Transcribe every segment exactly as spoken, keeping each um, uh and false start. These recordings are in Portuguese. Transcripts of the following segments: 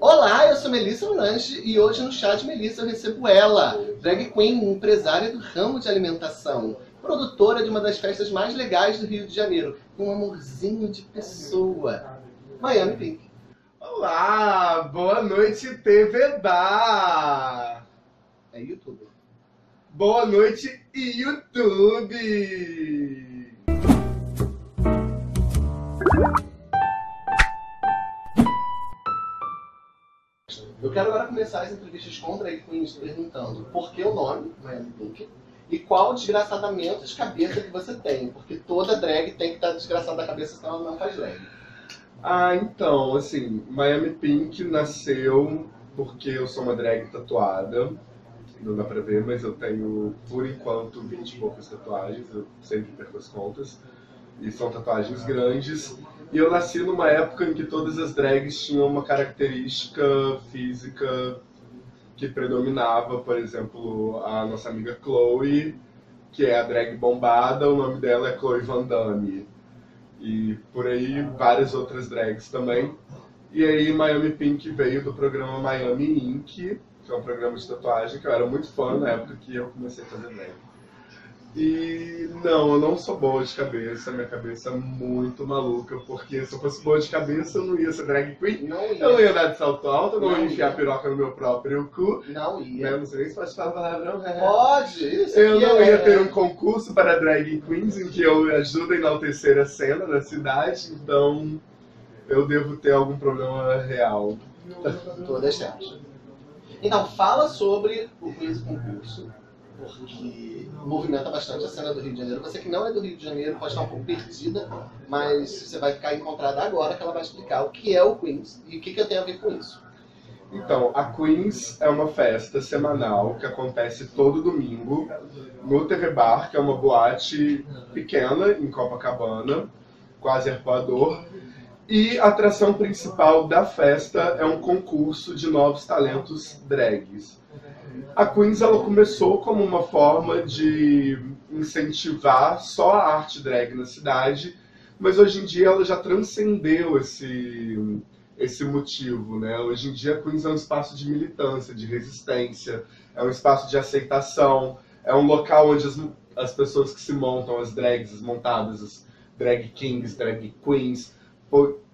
Olá, eu sou Melissa L'Orange e hoje no Chá de Melissa eu recebo ela, drag queen, empresária do ramo de alimentação, produtora de uma das festas mais legais do Rio de Janeiro, um amorzinho de pessoa, Miami Pink. Olá, boa noite T V Bar! É YouTube. Boa noite YouTube! Eu quero agora começar as entrevistas com drag queens perguntando por que o nome Miami Pink e qual o desgraçadamento de cabeça que você tem, porque toda drag tem que estar desgraçada da cabeça, senão ela não faz drag. Ah, então, assim, Miami Pink nasceu porque eu sou uma drag tatuada, não dá pra ver, mas eu tenho, por enquanto, vinte e poucas tatuagens, eu sempre perco as contas, e são tatuagens grandes. E eu nasci numa época em que todas as drags tinham uma característica física que predominava. Por exemplo, a nossa amiga Chloe, que é a drag bombada, o nome dela é Chloe Van Damme. E por aí várias outras drags também. E aí Miami Pink veio do programa Miami Ink, que é um programa de tatuagem que eu era muito fã na época que eu comecei a fazer drag. E não, eu não sou boa de cabeça, minha cabeça é muito maluca, porque se eu fosse boa de cabeça eu não ia ser drag queen, não ia. Eu não ia dar de salto alto, eu não, não ia enfiar a piroca no meu próprio cu. Não ia. Eu não sei nem se pode falar palavrão. Pode! Isso eu não é. ia ter um concurso para drag queens em que eu ajude a enaltecer a cena da cidade, então eu devo ter algum problema real. Todas certas. Então, fala sobre o quiz concurso. Porque movimenta bastante a cena do Rio de Janeiro. Você que não é do Rio de Janeiro pode estar um pouco perdida, mas você vai ficar encontrada agora que ela vai explicar o que é o Queens e o que, que eu tenho a ver com isso. Então, a Queens é uma festa semanal que acontece todo domingo no T V Bar, que é uma boate pequena em Copacabana, quase Arcoador. E a atração principal da festa é um concurso de novos talentos drags. A Queens ela começou como uma forma de incentivar só a arte drag na cidade, mas hoje em dia ela já transcendeu esse, esse motivo, né? Hoje em dia a Queens é um espaço de militância, de resistência, é um espaço de aceitação, é um local onde as, as pessoas que se montam, as drags, as montadas, as drag kings, drag queens,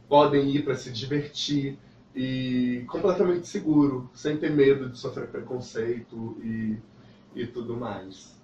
podem ir para se divertir e completamente seguro, sem ter medo de sofrer preconceito e, e tudo mais.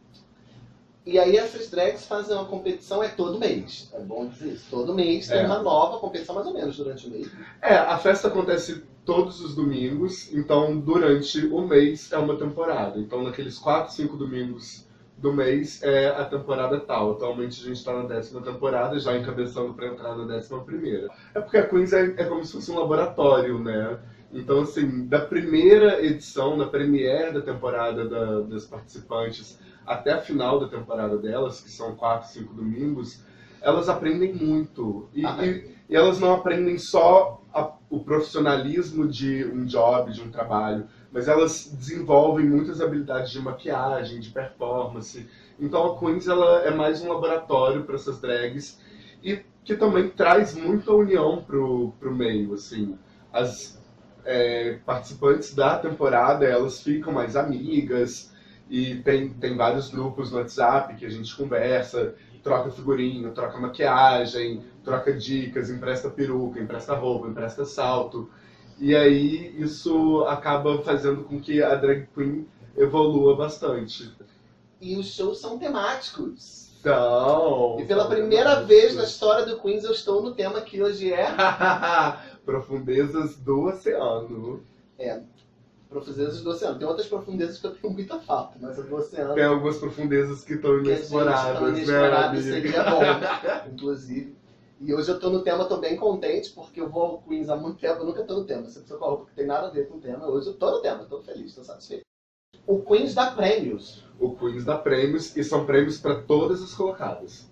E aí essas drags fazem uma competição, é todo mês, é bom dizer isso, todo mês tem é. uma nova competição mais ou menos durante o mês. É, a festa acontece todos os domingos, então durante o mês é uma temporada, então naqueles quatro, cinco domingos do mês é a temporada tal. Atualmente a gente está na décima temporada, já encabeçando para entrar na décima primeira. É porque a Queens é, é como se fosse um laboratório, né? Então, assim, da primeira edição, na premiere da temporada da, das participantes até a final da temporada delas, que são quatro, cinco domingos, elas aprendem muito. E, ah, e, e elas não aprendem só a, o profissionalismo de um job, de um trabalho, mas elas desenvolvem muitas habilidades de maquiagem, de performance. Então a Queens ela é mais um laboratório para essas drags e que também traz muita união pro, pro meio, assim. As é, participantes da temporada, elas ficam mais amigas e tem, tem vários grupos no WhatsApp que a gente conversa, troca figurinha, troca maquiagem, troca dicas, empresta peruca, empresta roupa, empresta salto. E aí isso acaba fazendo com que a drag queen evolua bastante. E os shows são temáticos. Então... E pela primeira vez na história do Queens eu estou no tema que hoje é... Profundezas do Oceano. É, profundezas do oceano. Tem outras profundezas que eu tenho muita falta, mas a do oceano... Tem algumas profundezas que estão inexploradas, né? Inexploradas seria bom, inclusive. E hoje eu tô no tema, tô bem contente, porque eu vou ao Queens há muito tempo, eu nunca tô no tema. Sempre tô com a roupa que tem nada a ver com o tema. Hoje eu tô no tema, tô feliz, tô satisfeito. O Queens dá prêmios. O Queens dá prêmios, e são prêmios para todas as colocadas.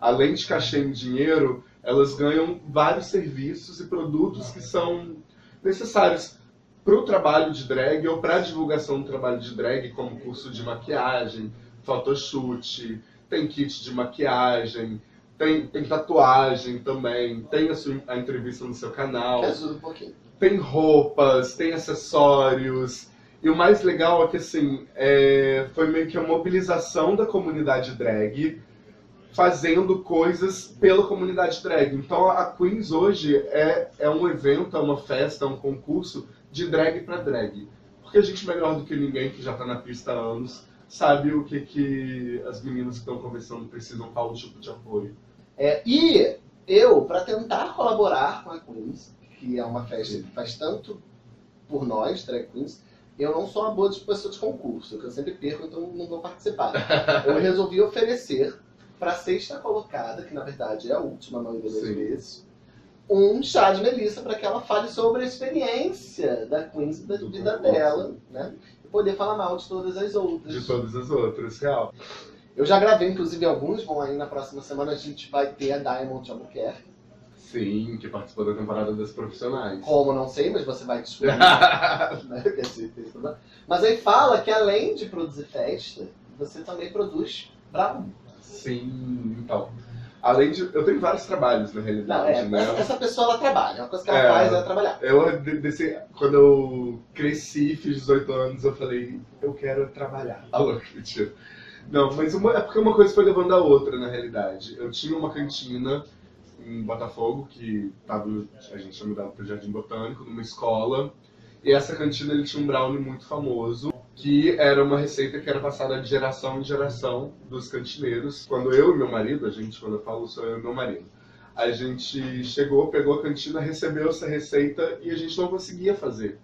Além de cachê em dinheiro, elas ganham vários serviços e produtos que são necessários para o trabalho de drag ou para a divulgação do trabalho de drag, como curso de maquiagem, photoshoot, tem kit de maquiagem, Tem, tem tatuagem também, tem a sua a entrevista no seu canal. Que ajuda um pouquinho. Tem roupas, tem acessórios. E o mais legal é que, assim, é, foi meio que a mobilização da comunidade drag, fazendo coisas pela comunidade drag. Então, a Queens hoje é, é um evento, é uma festa, é um concurso de drag pra drag. Porque a gente, melhor do que ninguém, que já tá na pista há anos, sabe o que, que as meninas que estão conversando precisam, qual o tipo de apoio. É, e eu, pra tentar colaborar com a Queens, que é uma festa que faz tanto por nós, drag queens, eu não sou uma boa pessoa de concurso, que eu sempre perco, então não vou participar. Eu resolvi oferecer para a sexta colocada, que na verdade é a última, não é das vezes, um chá de Melissa para que ela fale sobre a experiência da Queens e da do vida concurso dela, né? E poder falar mal de todas as outras. De todas as outras, real. Eu já gravei, inclusive, alguns, vão aí na próxima semana, a gente vai ter a Diamond Albuquerque. Sim, que participou da temporada das profissionais. Como, não sei, mas você vai descobrir. Mas aí fala que além de produzir festa, você também produz brownie. Sim, então. Além de... Eu tenho vários trabalhos, na realidade, não, é, né? Essa pessoa, ela trabalha. A coisa que ela é, faz é trabalhar. Eu, desse, quando eu cresci, fiz dezoito anos, eu falei, eu quero trabalhar. Alô, mentira. Não, mas uma, é porque uma coisa foi levando a outra, na realidade. Eu tinha uma cantina em Botafogo, que tava, a gente tinha mudado pro Jardim Botânico, numa escola. E essa cantina, ele tinha um brownie muito famoso, que era uma receita que era passada de geração em geração dos cantineiros. Quando eu e meu marido, a gente, quando eu falo, sou eu e meu marido, a gente chegou, pegou a cantina, recebeu essa receita e a gente não conseguia fazer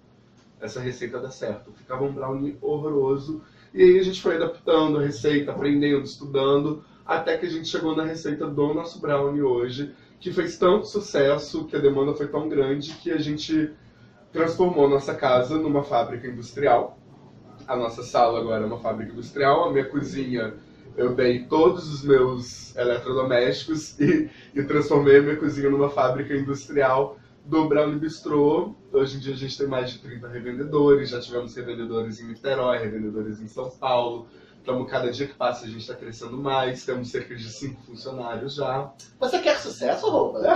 essa receita dar certo. Ficava um brownie horroroso. E aí a gente foi adaptando a receita, aprendendo, estudando, até que a gente chegou na receita do nosso brownie hoje, que fez tanto sucesso, que a demanda foi tão grande, que a gente transformou nossa casa numa fábrica industrial. A nossa sala agora é uma fábrica industrial, a minha cozinha, eu dei todos os meus eletrodomésticos e, e transformei a minha cozinha numa fábrica industrial do Brownie Bistrô. Hoje em dia a gente tem mais de trinta revendedores, já tivemos revendedores em Niterói, revendedores em São Paulo. Então, cada dia que passa, a gente está crescendo mais. Temos cerca de cinco funcionários já. Você quer sucesso, Rouba?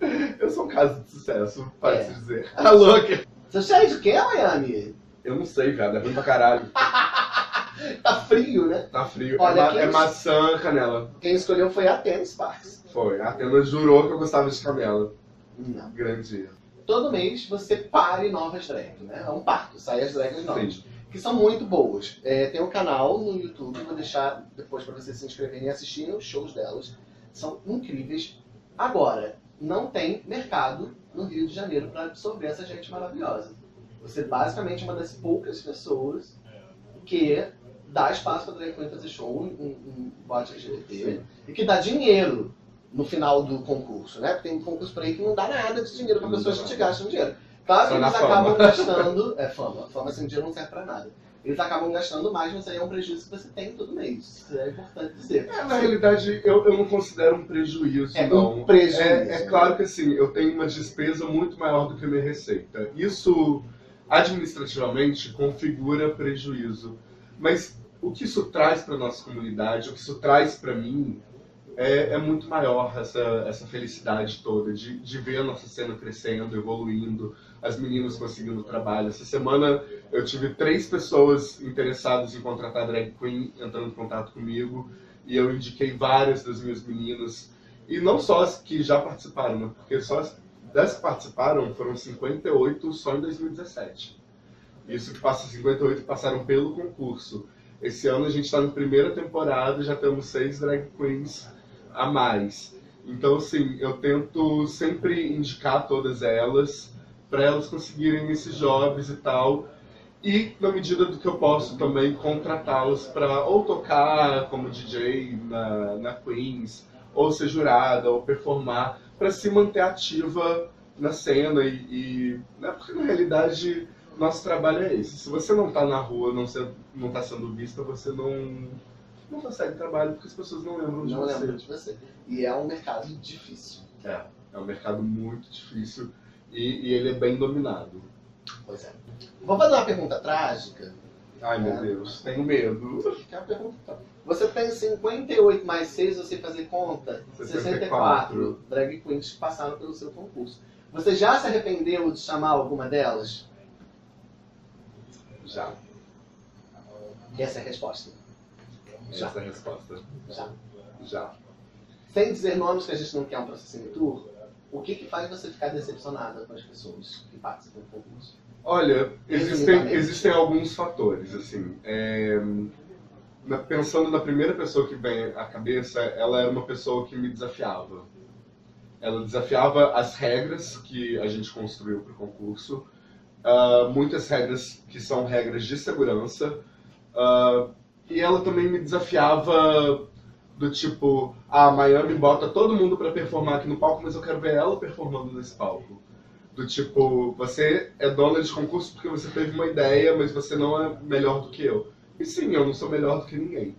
É. Eu sou um caso de sucesso, pode-se é. dizer. A louca! Você chá de quê, Miami? Eu não sei, cara. É ruim pra caralho. Tá frio, né? Tá frio. Olha, é, ma é es... maçã, canela. Quem escolheu foi a Atena Sparks. Foi. A Atena jurou que eu gostava de canela. Não. Grande dia. Todo mês você pare novas drags, né? É um parto. Sai as drags novas, que são muito boas. É, tem um canal no YouTube, vou deixar depois para vocês se inscreverem e assistirem os shows delas. São incríveis. Agora, não tem mercado no Rio de Janeiro para absorver essa gente maravilhosa. Você é basicamente uma das poucas pessoas que dá espaço para drag queen fazer show em, em boate L G B T e que dá dinheiro no final do concurso, né? Porque tem um concurso por aí que não dá nada de dinheiro para pessoas que te gastam dinheiro. Claro que eles acabam gastando... É fama. Fama sem dinheiro não serve pra nada. Eles acabam gastando mais, mas aí é um prejuízo que você tem todo mês. Isso é importante dizer. É, na realidade, eu, eu não considero um prejuízo, é não. Um prejuízo. É, é claro que, assim, eu tenho uma despesa muito maior do que a minha receita. Isso, administrativamente, configura prejuízo. Mas o que isso traz pra nossa comunidade, o que isso traz pra mim, é, é muito maior essa, essa felicidade toda de, de ver a nossa cena crescendo, evoluindo, as meninas conseguindo trabalho. Essa semana eu tive três pessoas interessadas em contratar drag queen entrando em contato comigo e eu indiquei várias das minhas meninas. E não só as que já participaram, né? Porque só as das que participaram foram cinquenta e oito só em dois mil e dezessete. Isso que passa cinquenta e oito passaram pelo concurso. Esse ano a gente está na primeira temporada, já temos seis drag queens a mais. Então, assim, eu tento sempre indicar todas elas para elas conseguirem esses jobs e tal, e na medida do que eu posso também contratá-las para ou tocar como D J na, na Queens, ou ser jurada, ou performar, para se manter ativa na cena e, e né, porque na realidade nosso trabalho é esse. Se você não tá na rua, não está não tá sendo vista, você não não consegue trabalho porque as pessoas não lembram de, não você. Lembra de você. E é um mercado difícil. É, é um mercado muito difícil. E, e ele é bem dominado. Pois é. Vou fazer uma pergunta trágica, Ai, meu Deus, tenho medo. Você tem cinquenta e oito mais seis, você fazer conta, sessenta e quatro drag queens que passaram pelo seu concurso. Você já se arrependeu de chamar alguma delas? Já. E essa é a resposta? Já. Essa é a resposta. Já. Já. Sem dizer nomes, que a gente não quer um processinho tour, o que que faz você ficar decepcionada com as pessoas que participam do concurso? Olha, existem, existem alguns fatores, assim. É, pensando na primeira pessoa que vem à cabeça, ela era uma pessoa que me desafiava. Ela desafiava as regras que a gente construiu para o concurso, uh, muitas regras que são regras de segurança, uh, e ela também me desafiava do tipo, ah, Miami bota todo mundo para performar aqui no palco, mas eu quero ver ela performando nesse palco. Do tipo, você é dona de concurso porque você teve uma ideia, mas você não é melhor do que eu. E sim, eu não sou melhor do que ninguém.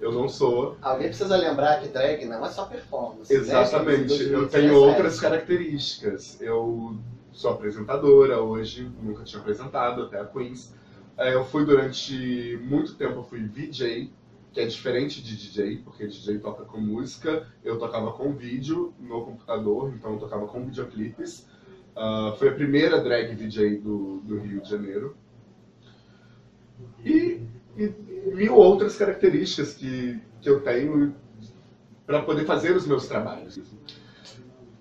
Eu não sou... Alguém precisa lembrar que drag não é só performance. Exatamente. Né? Eu tenho outras características. Eu sou apresentadora hoje, nunca tinha apresentado, até a Queens. Eu fui durante muito tempo, eu fui V J, que é diferente de D J, porque D J toca com música. Eu tocava com vídeo no computador, então eu tocava com videoclipes. Uh, foi a primeira drag V J do, do Rio de Janeiro. E, e mil outras características que, que eu tenho para poder fazer os meus trabalhos.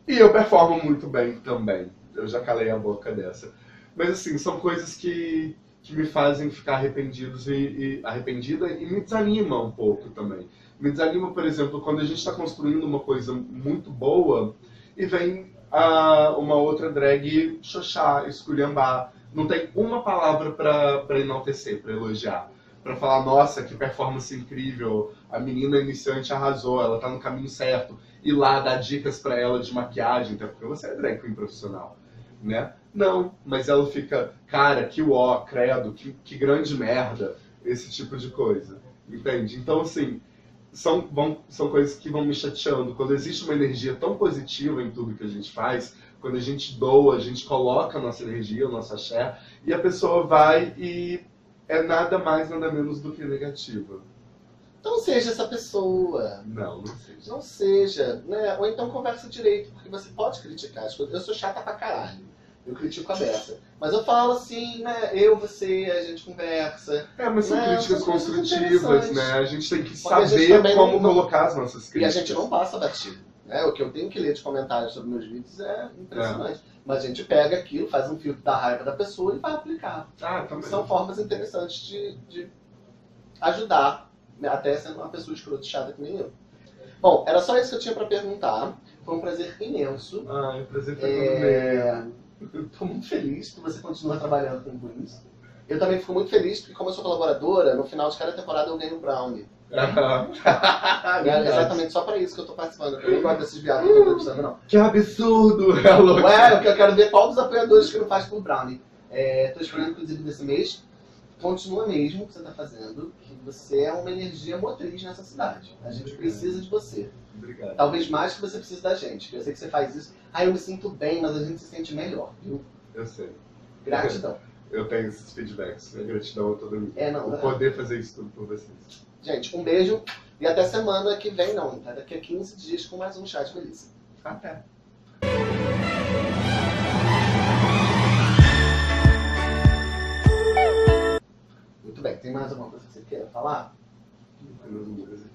E eu performo muito bem também. Eu já calei a boca dessa. Mas assim, são coisas que, que me fazem ficar arrependidos e, e, arrependida e me desanima um pouco também. Me desanima, por exemplo, quando a gente está construindo uma coisa muito boa e vem... Uh, uma outra drag xoxá, esculhambar. Não tem uma palavra para enaltecer, para elogiar. Para falar, nossa, que performance incrível, a menina iniciante arrasou, ela tá no caminho certo. E lá dar dicas para ela de maquiagem, até porque você é drag queen profissional, né? Não, mas ela fica, cara, que uó, credo, que, que grande merda, esse tipo de coisa, entende? Então, assim... São, vão, são coisas que vão me chateando. Quando existe uma energia tão positiva em tudo que a gente faz, quando a gente doa, a gente coloca a nossa energia, o nosso axé, e a pessoa vai e é nada mais, nada menos do que negativa. Então seja essa pessoa. Não, não seja. Não seja, né? Ou então conversa direito, porque você pode criticar as coisas. Eu sou chata pra caralho. Eu critico a beça. Mas eu falo assim, né? Eu, você, a gente conversa. É, mas são né? críticas são construtivas, né? A gente tem que saber como não... colocar as nossas críticas. E a gente não passa batido. Né? O que eu tenho que ler de comentários sobre meus vídeos é impressionante. É. Mas a gente pega aquilo, faz um filtro da raiva da pessoa e vai aplicar. Ah, também. São formas interessantes de, de ajudar, até sendo uma pessoa escrotixada que nem eu. Bom, era só isso que eu tinha pra perguntar. Foi um prazer imenso. Ah, é um prazer foi é... Estou muito feliz que você continua trabalhando com Queens. Eu também fico muito feliz porque, como eu sou colaboradora, no final de cada temporada eu ganho um Brownie. É exatamente só para isso que eu estou participando. Eu não gosto desses viados que eu estou participando, não. Que absurdo! É, o que eu quero ver qual dos apoiadores que eu faço com o Brownie. Estou é, esperando, inclusive, desse mês. Continua mesmo o que você está fazendo, que você é uma energia motriz nessa cidade. A gente Obrigado. Precisa de você. Obrigado. Talvez mais que você precise da gente. Eu sei que você faz isso. Ah, eu me sinto bem, mas a gente se sente melhor, viu? Eu sei. Gratidão. Eu tenho esses feedbacks. Gratidão a todo mundo. É, não. Por é. poder fazer isso tudo por vocês. Gente, um beijo e até semana que vem, não. Tá? Daqui a quinze dias com mais um Chá de Melissa. Até. Muito bem, tem mais alguma coisa que você queira falar?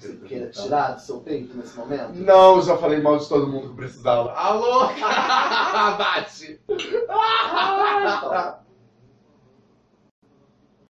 Você queira tirar do seu peito nesse momento? Não, já falei mal de todo mundo que precisava. Alô! Bate!